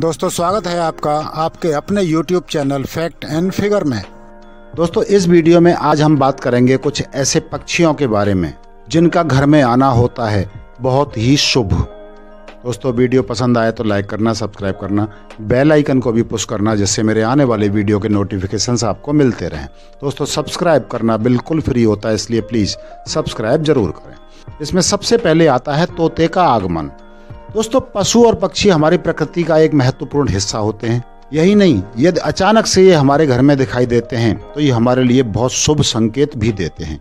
दोस्तों स्वागत है आपका आपके अपने YouTube channel fact and figure में। दोस्तों इस वीडियो में आज हम बात करेंगे कुछ ऐसे पक्षियों के बारे में जिनका घर में आना होता है बहुत ही शुभ। दोस्तों वीडियो पसंद आए तो लाइक करना, सब्सक्राइब करना, बेल आइकन को भी पुश करना जिससे मेरे आने वाले वीडियो के नोटिफिकेशंस आपको मिलते रहें। दोस्तों सब्सक्राइब करना बिल्कुल फ्री होता है, इसलिए प्लीज़ सब्सक्राइब जरूर करें। इसमें सबसे पहले आता है तोते का आगमन। दोस्तों पशु और पक्षी हमारी प्रकृति का एक महत्वपूर्ण हिस्सा होते हैं। यही नहीं, यदि अचानक से ये हमारे घर में दिखाई देते हैं तो ये हमारे लिए बहुत शुभ संकेत भी देते हैं।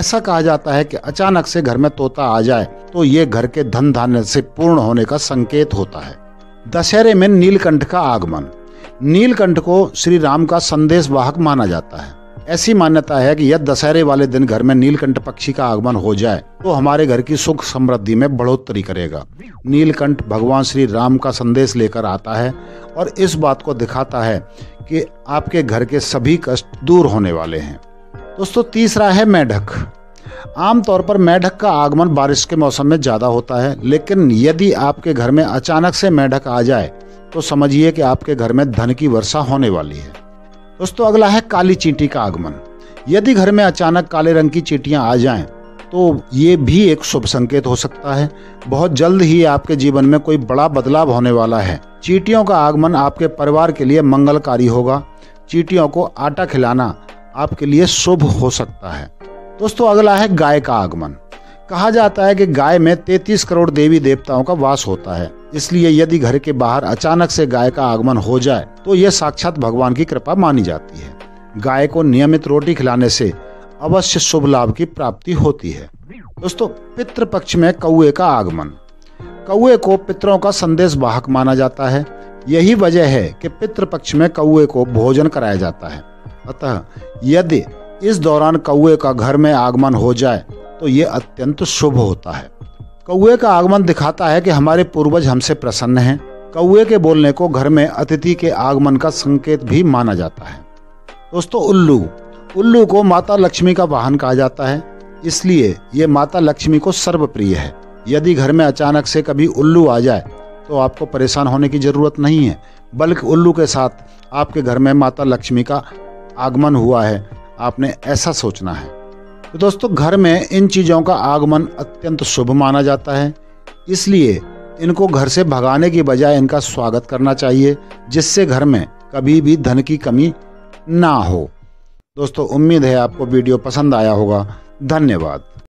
ऐसा कहा जाता है कि अचानक से घर में तोता आ जाए तो ये घर के धन धान्य से पूर्ण होने का संकेत होता है। दशहरे में नीलकंठ का आगमन। नीलकंठ को श्री राम का संदेश वाहक माना जाता है। ऐसी मान्यता है कि यदि दशहरे वाले दिन घर में नीलकंठ पक्षी का आगमन हो जाए तो हमारे घर की सुख समृद्धि में बढ़ोतरी करेगा। नीलकंठ भगवान श्री राम का संदेश लेकर आता है और इस बात को दिखाता है कि आपके घर के सभी कष्ट दूर होने वाले हैं। दोस्तों तीसरा है मेढक। आमतौर पर मेढक का आगमन बारिश के मौसम में ज़्यादा होता है, लेकिन यदि आपके घर में अचानक से मेढक आ जाए तो समझिए कि आपके घर में धन की वर्षा होने वाली है। दोस्तों अगला है काली चींटी का आगमन। यदि घर में अचानक काले रंग की चींटियां आ जाएं तो ये भी एक शुभ संकेत हो सकता है। बहुत जल्द ही आपके जीवन में कोई बड़ा बदलाव होने वाला है। चींटियों का आगमन आपके परिवार के लिए मंगलकारी होगा। चींटियों को आटा खिलाना आपके लिए शुभ हो सकता है। दोस्तों अगला है गाय का आगमन। कहा जाता है कि गाय में 33 करोड़ देवी देवताओं का वास होता है, इसलिए यदि घर के बाहर अचानक से गाय का आगमन हो जाए तो यह साक्षात भगवान की कृपा मानी जाती है। गाय को नियमित रोटी खिलाने से अवश्य शुभ लाभ की प्राप्ति होती है। दोस्तों पितृ पक्ष में कौए का आगमन। कौए को पितरों का संदेश वाहक माना जाता है। यही वजह है कि पितृ पक्ष में कौए को भोजन कराया जाता है। अतः यदि इस दौरान कौए का घर में आगमन हो जाए तो ये अत्यंत शुभ होता है। कौए का आगमन दिखाता है कि हमारे पूर्वज हमसे प्रसन्न हैं। कौए के बोलने को घर में अतिथि के आगमन का संकेत भी माना जाता है। दोस्तों उल्लू। उल्लू को माता लक्ष्मी का वाहन कहा जाता है, इसलिए ये माता लक्ष्मी को सर्वप्रिय है। यदि घर में अचानक से कभी उल्लू आ जाए तो आपको परेशान होने की जरूरत नहीं है, बल्कि उल्लू के साथ आपके घर में माता लक्ष्मी का आगमन हुआ है, आपने ऐसा सोचना है। तो दोस्तों घर में इन चीज़ों का आगमन अत्यंत शुभ माना जाता है, इसलिए इनको घर से भगाने की बजाय इनका स्वागत करना चाहिए जिससे घर में कभी भी धन की कमी ना हो। दोस्तों उम्मीद है आपको वीडियो पसंद आया होगा। धन्यवाद।